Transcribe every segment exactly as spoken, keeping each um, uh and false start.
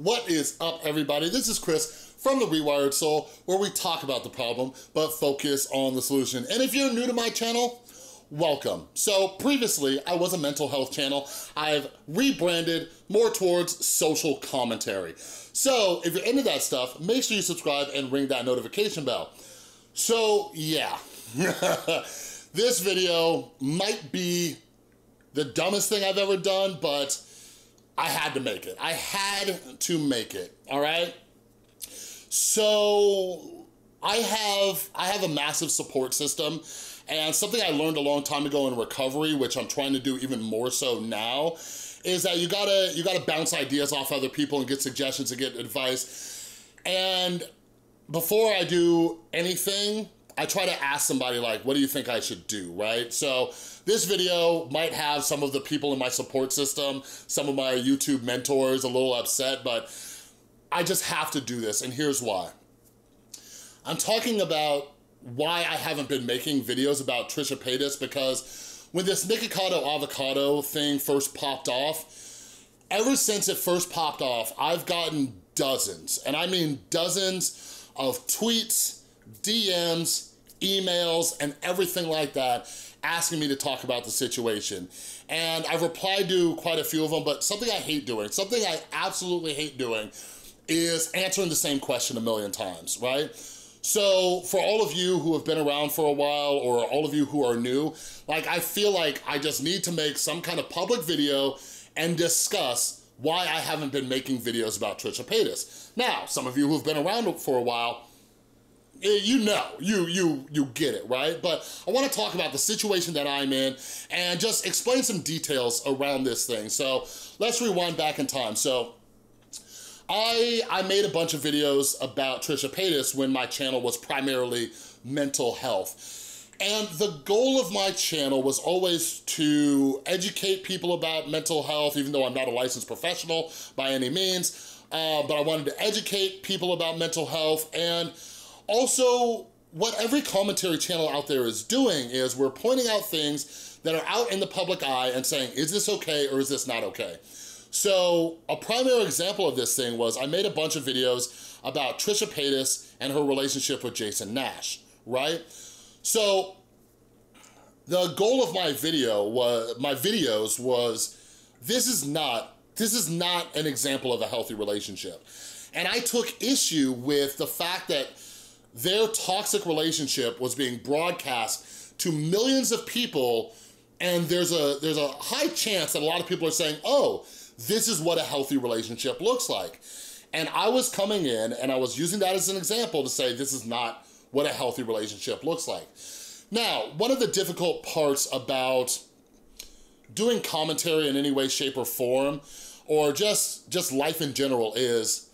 What is up, everybody? This is Chris from The Rewired Soul, where we talk about the problem, but focus on the solution. And if you're new to my channel, welcome. So previously, I was a mental health channel. I've rebranded more towards social commentary. So if you're into that stuff, make sure you subscribe and ring that notification bell. So yeah, this video might be the dumbest thing I've ever done, but I had to make it. I had to make it, all right? So I have, I have a massive support system, and something I learned a long time ago in recovery, which I'm trying to do even more so now, is that you gotta, you gotta bounce ideas off other people and get suggestions and get advice. And before I do anything, I try to ask somebody, like, what do you think I should do, right? So this video might have some of the people in my support system, some of my YouTube mentors a little upset, but I just have to do this, and here's why. I'm talking about why I haven't been making videos about Trisha Paytas, because when this Nikocado Avocado thing first popped off, ever since it first popped off, I've gotten dozens, and I mean dozens of tweets, D Ms, emails, and everything like that, asking me to talk about the situation. And I've replied to quite a few of them, but something I hate doing, something I absolutely hate doing, is answering the same question a million times, right? So for all of you who have been around for a while, or all of you who are new, like, I feel like I just need to make some kind of public video and discuss why I haven't been making videos about Trisha Paytas. Now, some of you who've been around for a while, you know, you, you, you get it, right? But I wanna talk about the situation that I'm in and just explain some details around this thing. So let's rewind back in time. So I, I made a bunch of videos about Trisha Paytas when my channel was primarily mental health. And the goal of my channel was always to educate people about mental health, even though I'm not a licensed professional by any means, uh, but I wanted to educate people about mental health. And also, what every commentary channel out there is doing is we're pointing out things that are out in the public eye and saying, is this okay or is this not okay? So a primary example of this thing was I made a bunch of videos about Trisha Paytas and her relationship with Jason Nash, right? So the goal of my video was, my videos was, this is not, this is not an example of a healthy relationship. And I took issue with the fact that their toxic relationship was being broadcast to millions of people, and there's a, there's a high chance that a lot of people are saying, oh, this is what a healthy relationship looks like. And I was coming in and I was using that as an example to say, this is not what a healthy relationship looks like. Now, one of the difficult parts about doing commentary in any way, shape, or form, or just, just life in general, is,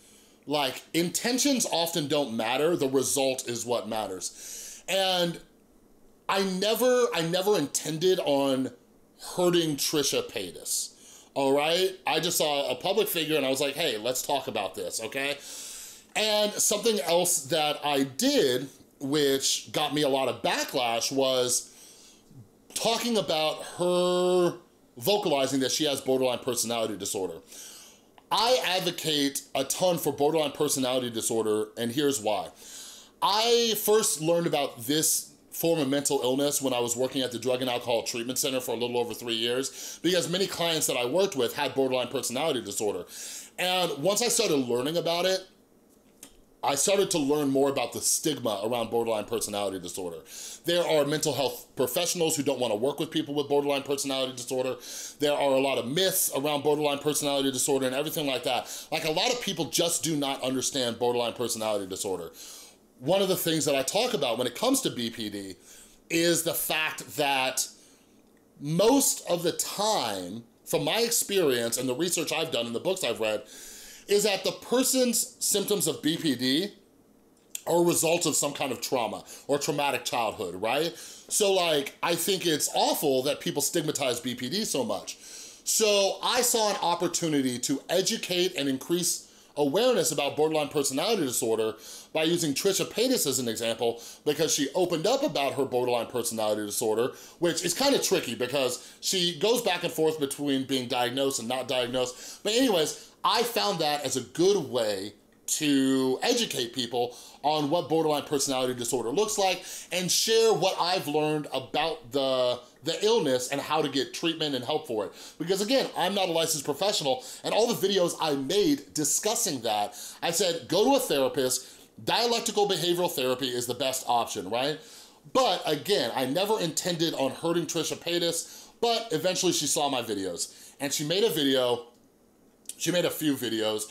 like, intentions often don't matter, the result is what matters. And I never, I never intended on hurting Trisha Paytas, all right? I just saw a public figure and I was like, hey, let's talk about this, okay? And something else that I did, which got me a lot of backlash, was talking about her vocalizing that she has borderline personality disorder. I advocate a ton for borderline personality disorder, and here's why. I first learned about this form of mental illness when I was working at the Drug and Alcohol Treatment Center for a little over three years, because many clients that I worked with had borderline personality disorder. And once I started learning about it, I started to learn more about the stigma around borderline personality disorder. There are mental health professionals who don't want to work with people with borderline personality disorder. There are a lot of myths around borderline personality disorder and everything like that. Like, a lot of people just do not understand borderline personality disorder. One of the things that I talk about when it comes to B P D is the fact that most of the time, from my experience and the research I've done and the books I've read, is that the person's symptoms of B P D are results of some kind of trauma or traumatic childhood, right? So, like, I think it's awful that people stigmatize B P D so much. So I saw an opportunity to educate and increase awareness about borderline personality disorder by using Trisha Paytas as an example, because she opened up about her borderline personality disorder, which is kind of tricky because she goes back and forth between being diagnosed and not diagnosed. But anyways, I found that as a good way to educate people on what borderline personality disorder looks like and share what I've learned about the, the illness and how to get treatment and help for it. Because again, I'm not a licensed professional, and all the videos I made discussing that, I said, go to a therapist, dialectical behavioral therapy is the best option, right? But again, I never intended on hurting Trisha Paytas, but eventually she saw my videos and she made a video, she made a few videos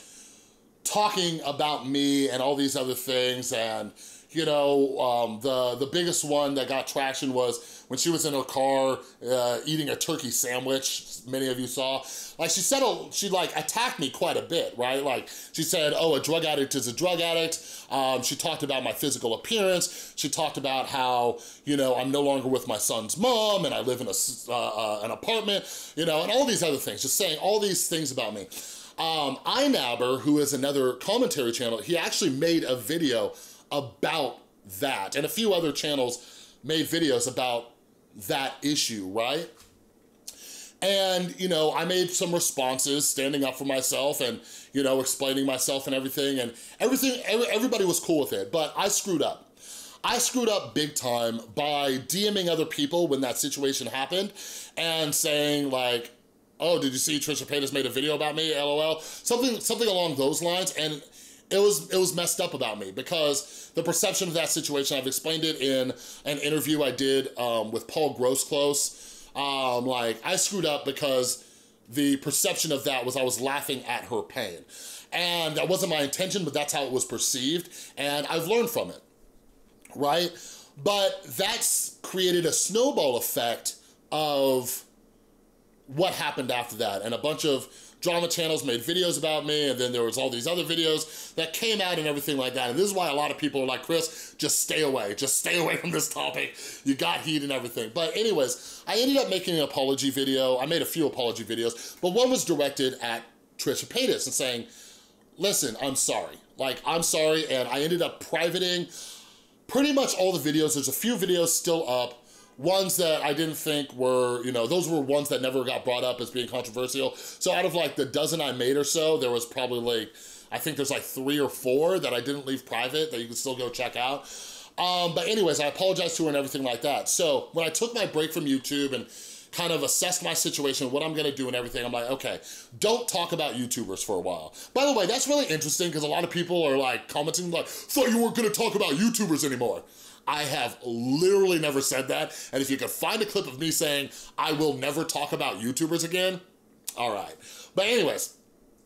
talking about me and all these other things. And you know, um, the, the biggest one that got traction was when she was in her car uh, eating a turkey sandwich, many of you saw. Like she said, a, she like attacked me quite a bit, right? Like she said, oh, a drug addict is a drug addict. Um, she talked about my physical appearance. She talked about how, you know, I'm no longer with my son's mom and I live in a, uh, uh, an apartment, you know, and all these other things, just saying all these things about me. Um, iNabber, who is another commentary channel, he actually made a video about that, and a few other channels made videos about that issue, right? And, you know, I made some responses standing up for myself and, you know, explaining myself and everything, and everything, every, everybody was cool with it, but I screwed up. I screwed up big time by DMing other people when that situation happened and saying like, oh, did you see Trisha Paytas made a video about me, L O L? Something, something along those lines, and It was, it was messed up about me because the perception of that situation, I've explained it in an interview I did um, with Paul Grossclose. Um, like, I screwed up because the perception of that was I was laughing at her pain. And that wasn't my intention, but that's how it was perceived. And I've learned from it, right? But that's created a snowball effect of what happened after that. And a bunch of drama channels made videos about me, and then there was all these other videos that came out and everything like that. And this is why a lot of people are like, Chris, just stay away. Just stay away from this topic. You got heat and everything. But anyways, I ended up making an apology video. I made a few apology videos, but one was directed at Trisha Paytas and saying, listen, I'm sorry. Like, I'm sorry, and I ended up privating pretty much all the videos. There's a few videos still up. Ones that I didn't think were, you know, those were ones that never got brought up as being controversial. So out of like the dozen I made or so, there was probably like, I think there's like three or four that I didn't leave private that you can still go check out. Um, but anyways, I apologized to her and everything like that. So when I took my break from YouTube and kind of assessed my situation, what I'm gonna do and everything, I'm like, okay, don't talk about YouTubers for a while. By the way, that's really interesting because a lot of people are like commenting like, thought you weren't gonna talk about YouTubers anymore. I have literally never said that, and if you could find a clip of me saying, I will never talk about YouTubers again, all right. But anyways,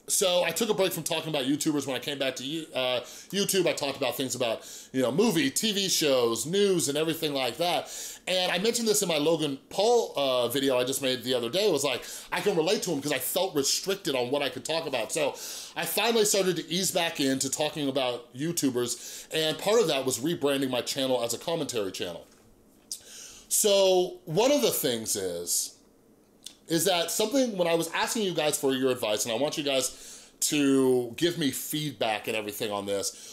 so I took a break from talking about YouTubers. When I came back to uh, YouTube, I talked about things about, you know, movie, T V shows, news, and everything like that. And I mentioned this in my Logan Paul uh, video I just made the other day. It was like, I can relate to him because I felt restricted on what I could talk about. So I finally started to ease back into talking about YouTubers, and part of that was rebranding my channel as a commentary channel. So one of the things is, is that something, when I was asking you guys for your advice, and I want you guys to give me feedback and everything on this,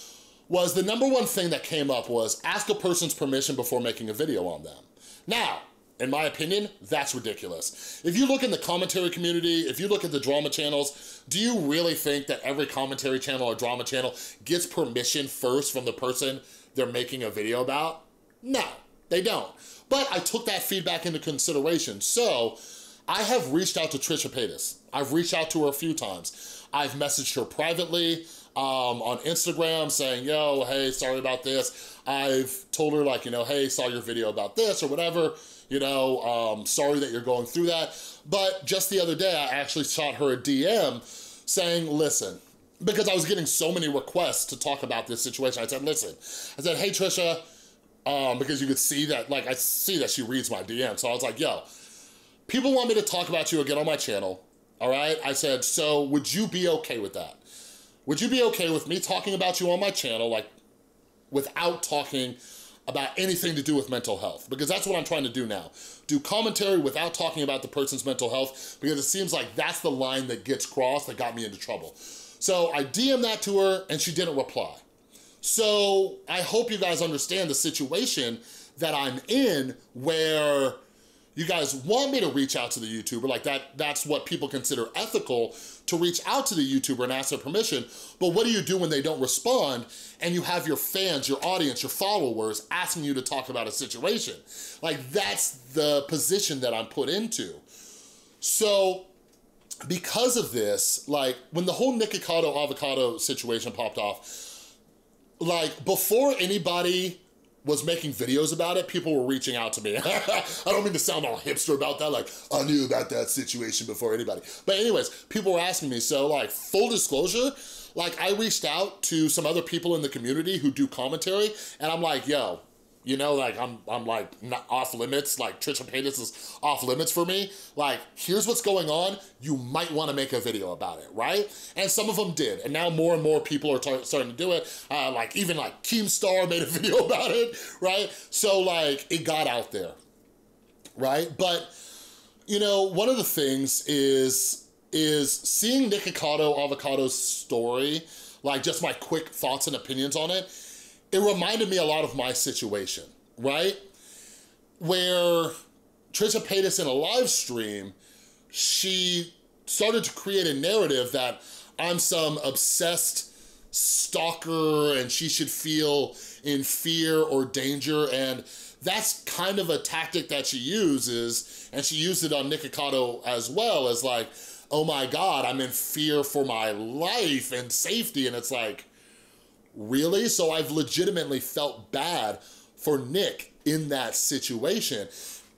was the number one thing that came up was ask a person's permission before making a video on them. Now, in my opinion, that's ridiculous. If you look in the commentary community, if you look at the drama channels, do you really think that every commentary channel or drama channel gets permission first from the person they're making a video about? No, they don't. But I took that feedback into consideration. So I have reached out to Trisha Paytas. I've reached out to her a few times. I've messaged her privately um, on Instagram saying, yo, hey, sorry about this. I've told her like, you know, hey, saw your video about this or whatever, you know, um, sorry that you're going through that. But just the other day, I actually shot her a D M saying, listen, because I was getting so many requests to talk about this situation. I said, listen, I said, hey, Trisha, um, because you could see that, like, I see that she reads my D M. So I was like, yo, people want me to talk about you again on my channel, all right? I said, so would you be okay with that? Would you be okay with me talking about you on my channel, like, without talking about anything to do with mental health? Because that's what I'm trying to do now. Do commentary without talking about the person's mental health, because it seems like that's the line that gets crossed that got me into trouble. So I D M'd that to her, and she didn't reply. So I hope you guys understand the situation that I'm in where, You guys want me to reach out to the YouTuber, like that, that's what people consider ethical, to reach out to the YouTuber and ask their permission, but what do you do when they don't respond and you have your fans, your audience, your followers asking you to talk about a situation? Like, that's the position that I'm put into. So because of this, like when the whole Nikocado Avocado situation popped off, like before anybody was making videos about it, people were reaching out to me. I don't mean to sound all hipster about that, like, I knew about that situation before anybody. But anyways, people were asking me, so like, full disclosure, like I reached out to some other people in the community who do commentary, and I'm like, yo, you know, like I'm, I'm like not off limits, like Trisha Paytas is off limits for me. Like, here's what's going on. You might wanna make a video about it, right? And some of them did. And now more and more people are starting to do it. Uh, like even like Keemstar made a video about it, right? So like it got out there, right? But you know, one of the things is, is seeing Nikocado Avocado's story, like just my quick thoughts and opinions on it, it reminded me a lot of my situation, right? Where Trisha Paytas in a live stream, she started to create a narrative that I'm some obsessed stalker and she should feel in fear or danger, and that's kind of a tactic that she uses, and she used it on Nikocado as well, as like, oh my God, I'm in fear for my life and safety, and it's like, really? So I've legitimately felt bad for Nick in that situation,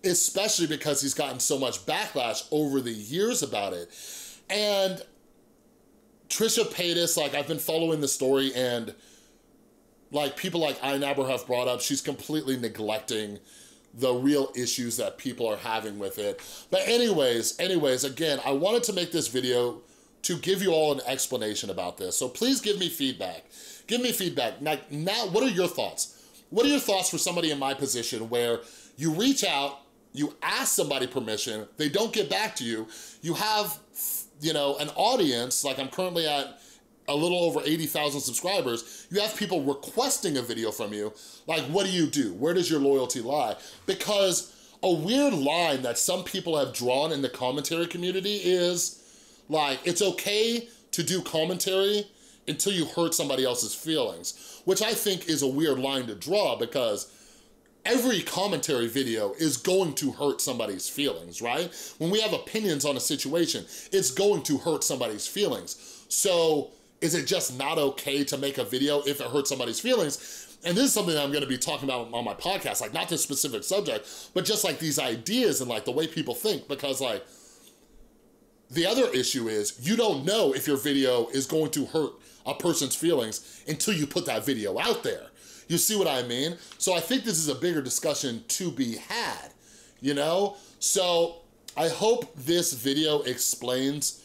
especially because he's gotten so much backlash over the years about it. And Trisha Paytas, like I've been following the story, and like people like iNabber have brought up, she's completely neglecting the real issues that people are having with it. But anyways, anyways, again, I wanted to make this video to give you all an explanation about this. So please give me feedback. Give me feedback. Now, now, what are your thoughts? What are your thoughts for somebody in my position where you reach out, you ask somebody permission, they don't get back to you, you have, you know, an audience, like I'm currently at a little over eighty thousand subscribers, you have people requesting a video from you, like what do you do? Where does your loyalty lie? Because a weird line that some people have drawn in the commentary community is, like, it's okay to do commentary until you hurt somebody else's feelings, which I think is a weird line to draw because every commentary video is going to hurt somebody's feelings, right? When we have opinions on a situation, it's going to hurt somebody's feelings. So is it just not okay to make a video if it hurts somebody's feelings? And this is something that I'm gonna be talking about on my podcast, like not this specific subject, but just like these ideas and like the way people think, because like, the other issue is you don't know if your video is going to hurt a person's feelings until you put that video out there. You see what I mean? So I think this is a bigger discussion to be had, you know? So I hope this video explains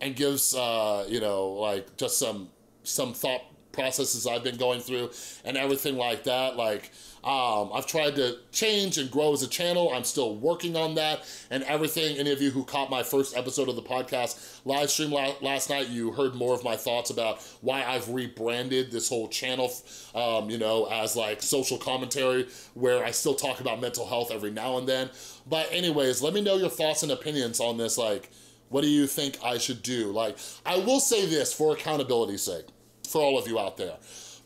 and gives, uh, you know, like just some, some thought processes I've been going through and everything like that. Like, Um, I've tried to change and grow as a channel. I'm still working on that and everything. Any of you who caught my first episode of the podcast live stream last night, you heard more of my thoughts about why I've rebranded this whole channel, um, you know, as like social commentary, where I still talk about mental health every now and then. But anyways, let me know your thoughts and opinions on this. Like, what do you think I should do? Like, I will say this for accountability's sake, for all of you out there.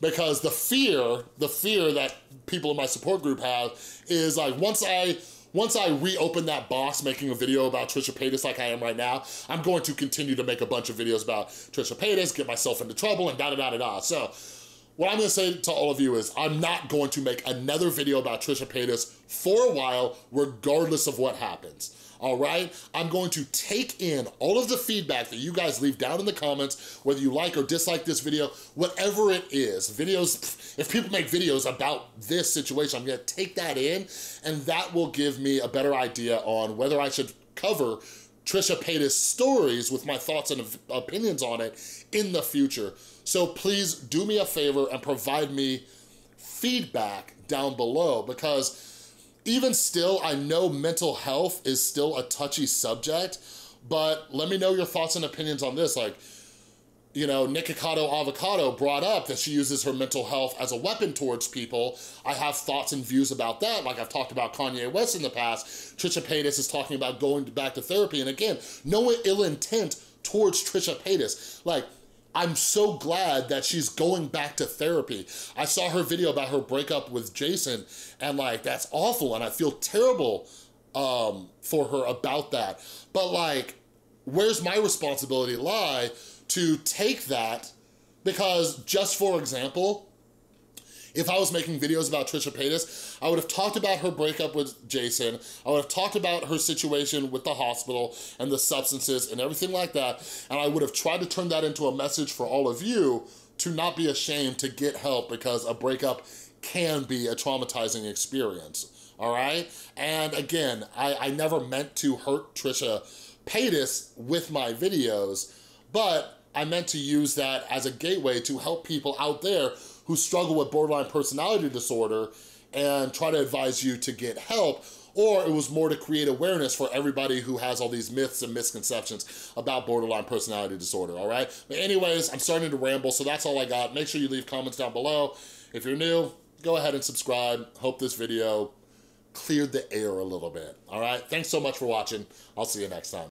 Because the fear, the fear that people in my support group have is like, once I, once I reopen that box making a video about Trisha Paytas like I am right now, I'm going to continue to make a bunch of videos about Trisha Paytas, get myself into trouble, and da da da da da. So what I'm gonna say to all of you is I'm not going to make another video about Trisha Paytas for a while, regardless of what happens. All right, I'm going to take in all of the feedback that you guys leave down in the comments, whether you like or dislike this video, whatever it is. Videos, if people make videos about this situation, I'm gonna take that in, and that will give me a better idea on whether I should cover Trisha Paytas' stories with my thoughts and opinions on it in the future. So please do me a favor and provide me feedback down below, because even still, I know mental health is still a touchy subject, but let me know your thoughts and opinions on this. Like, you know, Nikocado Avocado brought up that she uses her mental health as a weapon towards people. I have thoughts and views about that, like I've talked about Kanye West in the past. Trisha Paytas is talking about going back to therapy, and again, no ill intent towards Trisha Paytas. Like, I'm so glad that she's going back to therapy. I saw her video about her breakup with Jason, and like, that's awful, and I feel terrible um, for her about that. But like, where's my responsibility lie to take that? Because just for example, if I was making videos about Trisha Paytas, I would have talked about her breakup with Jason, I would have talked about her situation with the hospital and the substances and everything like that, and I would have tried to turn that into a message for all of you to not be ashamed to get help, because a breakup can be a traumatizing experience, all right? And again, I, I never meant to hurt Trisha Paytas with my videos, but I meant to use that as a gateway to help people out there who struggle with borderline personality disorder and try to advise you to get help. Or it was more to create awareness for everybody who has all these myths and misconceptions about borderline personality disorder, all right? But anyways, I'm starting to ramble, so that's all I got. Make sure you leave comments down below. If you're new, go ahead and subscribe. Hope this video cleared the air a little bit, all right? Thanks so much for watching. I'll see you next time.